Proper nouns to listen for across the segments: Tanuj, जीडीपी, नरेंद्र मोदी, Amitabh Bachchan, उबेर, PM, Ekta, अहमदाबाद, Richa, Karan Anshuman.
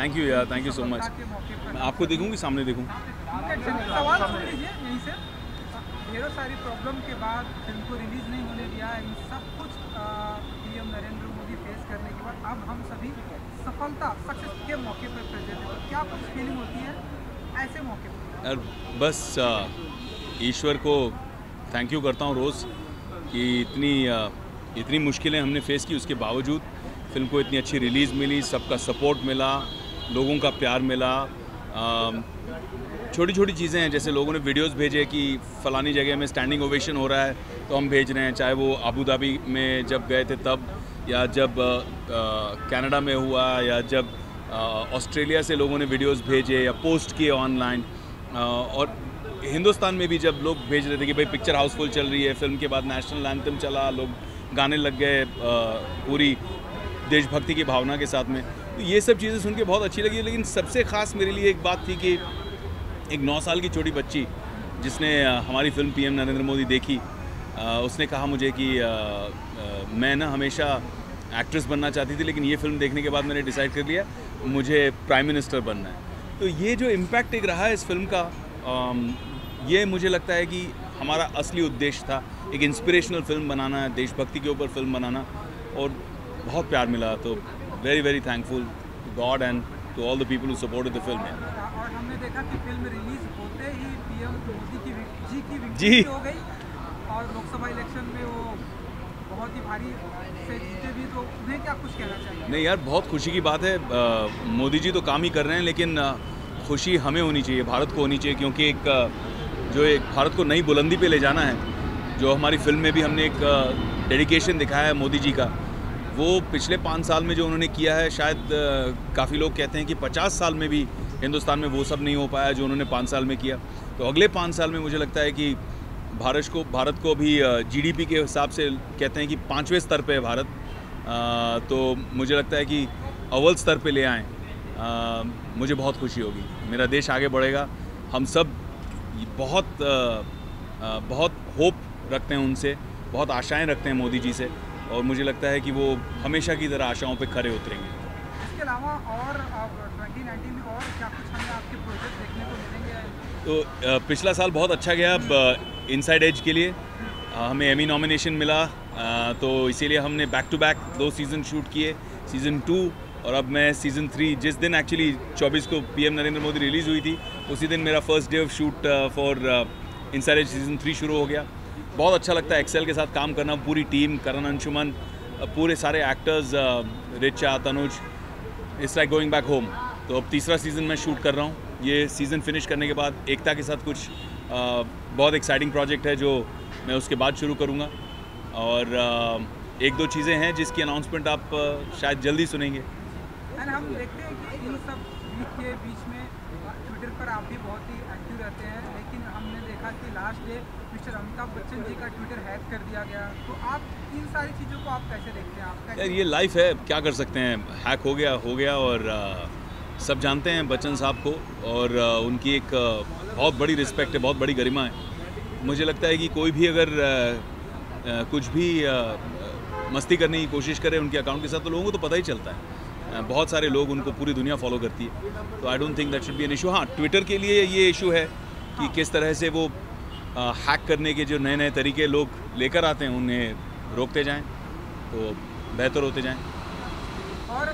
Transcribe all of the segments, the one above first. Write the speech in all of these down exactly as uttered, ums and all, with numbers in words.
Thank you यार, thank you so much. मैं आपको देखूँ कि सामने देखूँ? सवाल सुन लीजिए यही से, ढेरों सारी प्रॉब्लम के बाद फिल्म को रिलीज़ नहीं होने दिया, इन सब कुछ पीएम नरेंद्र मोदी फेस करने के बाद अब हम सभी सफलता सक्सेस के मौके पर प्रेजेंट हैं, क्या कुछ फीलिंग होती है ऐसे मौके पर? यार बस ईश्वर को थैंक यू करता हूँ रोज़ कि इतनी इतनी मुश्किलें हमने फेस की, उसके बावजूद फिल्म को इतनी अच्छी रिलीज़ मिली, सबका सपोर्ट मिला, लोगों का प्यार मिला। छोटी छोटी चीज़ें हैं, जैसे लोगों ने वीडियोस भेजे कि फ़लानी जगह में स्टैंडिंग ओवेशन हो रहा है तो हम भेज रहे हैं, चाहे वो अबू धाबी में जब गए थे तब, या जब कनाडा में हुआ, या जब ऑस्ट्रेलिया से लोगों ने वीडियोस भेजे या पोस्ट किए ऑनलाइन, और हिंदुस्तान में भी जब लोग भेज रहे थे कि भाई पिक्चर हाउसफुल चल रही है, फिल्म के बाद नेशनल एंथम चला, लोग गाने लग गए पूरी देशभक्ति की भावना के साथ में, तो ये सब चीज़ें सुन के बहुत अच्छी लगी। लेकिन सबसे ख़ास मेरे लिए एक बात थी कि एक नौ साल की छोटी बच्ची जिसने हमारी फिल्म पीएम नरेंद्र मोदी देखी, उसने कहा मुझे कि मैं ना हमेशा एक्ट्रेस बनना चाहती थी, लेकिन ये फिल्म देखने के बाद मैंने डिसाइड कर लिया मुझे प्राइम मिनिस्टर बनना है। तो ये जो इम्पैक्ट एक रहा है इस फिल्म का, ये मुझे लगता है कि हमारा असली उद्देश्य था, एक इंस्पिरेशनल फिल्म बनाना, देशभक्ति के ऊपर फिल्म बनाना, और बहुत प्यार मिला। तो very very thankful to God and to all the people who supported the film. और हमने देखा कि फिल्म रिलीज होते ही पीएम मोदी की जी की विक्ट्री हो गई और लोकसभा इलेक्शन में वो बहुत ही भारी से जीते भी, तो उन्हें क्या कुछ कहना चाहिए? नहीं यार, बहुत खुशी की बात है, आ, मोदी जी तो काम ही कर रहे हैं, लेकिन आ, खुशी हमें होनी चाहिए, भारत को होनी चाहिए, क्योंकि एक आ, जो एक भारत को नई बुलंदी पे ले जाना है, जो हमारी फिल्म में भी हमने एक डेडिकेशन दिखाया है मोदी जी का, वो पिछले पाँच साल में जो उन्होंने किया है, शायद काफ़ी लोग कहते हैं कि पचास साल में भी हिंदुस्तान में वो सब नहीं हो पाया जो उन्होंने पाँच साल में किया। तो अगले पाँच साल में मुझे लगता है कि भारत को भारत को भी जीडीपी के हिसाब से कहते हैं कि पाँचवें स्तर पर है भारत, आ, तो मुझे लगता है कि अव्वल स्तर पर ले आएँ, मुझे बहुत खुशी होगी, मेरा देश आगे बढ़ेगा। हम सब बहुत आ, बहुत होप रखते हैं उनसे, बहुत आशाएं रखते हैं मोदी जी से, और मुझे लगता है कि वो हमेशा की तरह आशाओं पे खरे उतरेंगे। इसके अलावा और बीस उन्नीस में और क्या कुछ हमें आपके प्रोजेक्ट देखने को मिलेंगे? तो आ, पिछला साल बहुत अच्छा गया इनसाइड एज के लिए, आ, हमें एमी नॉमिनेशन मिला, आ, तो इसीलिए हमने बैक टू बैक दो सीज़न शूट किए, सीज़न टू और अब मैं सीज़न थ्री, जिस दिन एक्चुअली चौबीस को पीएम नरेंद्र मोदी रिलीज़ हुई थी उसी दिन मेरा first day of shoot for inside as season three शुरू हो गया। बहुत अच्छा लगता है एक्सेल के साथ काम करना, पूरी टीम, करण अंशुमन, पूरे सारे actors, Richa, Tanuj, it's like going back home. तो अब तीसरा सीज़न मैं शूट कर रहा हूँ, ये सीज़न फिनिश करने के बाद एकता के साथ कुछ uh, बहुत एक्साइटिंग प्रोजेक्ट है जो मैं उसके बाद शुरू करूँगा, और uh, एक दो चीज़ें हैं जिसकी अनाउंसमेंट आप uh, शायद जल्दी सुनेंगे। हम देखते हैं कि इन सब वीक के बीच में ट्विटर पर आप भी बहुत ही एक्टिव रहते हैं, लेकिन हमने देखा कि last day mister Amitabh Bachchan ji का ट्विटर हैक कर दिया गया, तो आप इन सारी चीज़ों को आप कैसे देखते हैं? आप यार, ये लाइफ है, क्या कर सकते हैं, हैक हो गया हो गया और आ, सब जानते हैं बच्चन साहब को, और आ, उनकी एक आ, बहुत बड़ी रिस्पेक्ट है, बहुत बड़ी गरिमा है। मुझे लगता है कि कोई भी अगर आ, आ, कुछ भी आ, मस्ती करने की कोशिश करे उनके अकाउंट के साथ तो लोगों को तो पता ही चलता है, बहुत सारे लोग उनको, पूरी दुनिया फॉलो करती है, तो I don't think that should be an issue. हाँ, ट्विटर के लिए ये इशू है कि किस तरह से वो आ, हैक करने के जो नए नए तरीके लोग लेकर आते हैं उन्हें रोकते जाएं तो बेहतर होते जाएं। और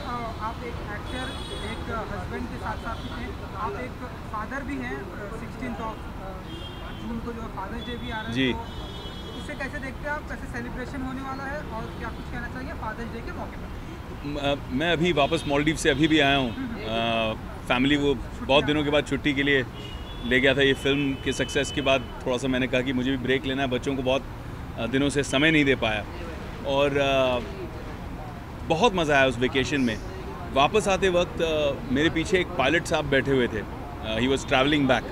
आप एक एक्टर, एक हस्बैंड के साथ साथ में आप एक फादर भी हैं, सिक्सटीन्थ ऑफ जून को जो फादर्स डे भी आ रहा है जी, तो इसे कैसे देखते हैं आप, कैसे सेलिब्रेशन होने वाला है और क्या कुछ कहना चाहिए फादर्स डे के मौके पर? मैं अभी वापस मालदीव से अभी भी आया हूँ, फैमिली को बहुत दिनों के बाद छुट्टी के लिए ले गया था। ये फिल्म के सक्सेस के बाद थोड़ा सा मैंने कहा कि मुझे भी ब्रेक लेना है, बच्चों को बहुत दिनों से समय नहीं दे पाया, और आ, बहुत मज़ा आया उस वेकेशन में। वापस आते वक्त आ, मेरे पीछे एक पायलट साहब बैठे हुए थे, ही वॉज ट्रैवलिंग बैक,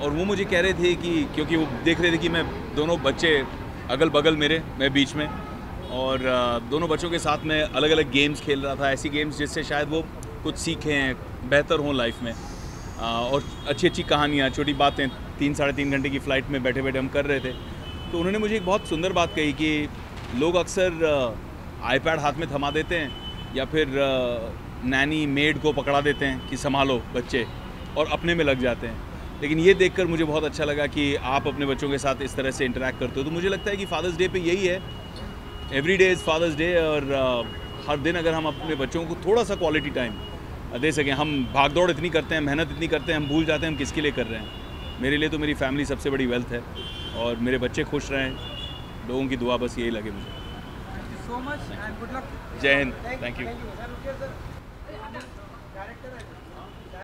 और वो मुझे कह रहे थे कि, क्योंकि वो देख रहे थे कि मैं दोनों बच्चे अगल बगल मेरे, मैं बीच में, और दोनों बच्चों के साथ मैं अलग अलग गेम्स खेल रहा था, ऐसी गेम्स जिससे शायद वो कुछ सीखें, बेहतर हों लाइफ में, और अच्छी अच्छी कहानियाँ, छोटी बातें, तीन साढ़े तीन घंटे की फ़्लाइट में बैठे बैठे हम कर रहे थे। तो उन्होंने मुझे एक बहुत सुंदर बात कही कि लोग अक्सर आईपैड हाथ में थमा देते हैं या फिर नैनी मेड को पकड़ा देते हैं कि संभालो बच्चे, और अपने में लग जाते हैं। लेकिन ये देखकर मुझे बहुत अच्छा लगा कि आप अपने बच्चों के साथ इस तरह से इंटरेक्ट करते हो। तो मुझे लगता है कि फ़ादर्स डे पे यही है, every day is Father's Day, और हर दिन अगर हम अपने बच्चों को थोड़ा सा क्वालिटी टाइम दे सकें। हम भाग दौड़ इतनी करते हैं, मेहनत इतनी करते हैं, हम भूल जाते हैं हम किसके लिए कर रहे हैं। मेरे लिए तो मेरी फैमिली सबसे बड़ी वेल्थ है, और मेरे बच्चे खुश रहें, लोगों की दुआ, बस यही लगे मुझे। Thank you so much and good luck. जय हिंद। Thank you.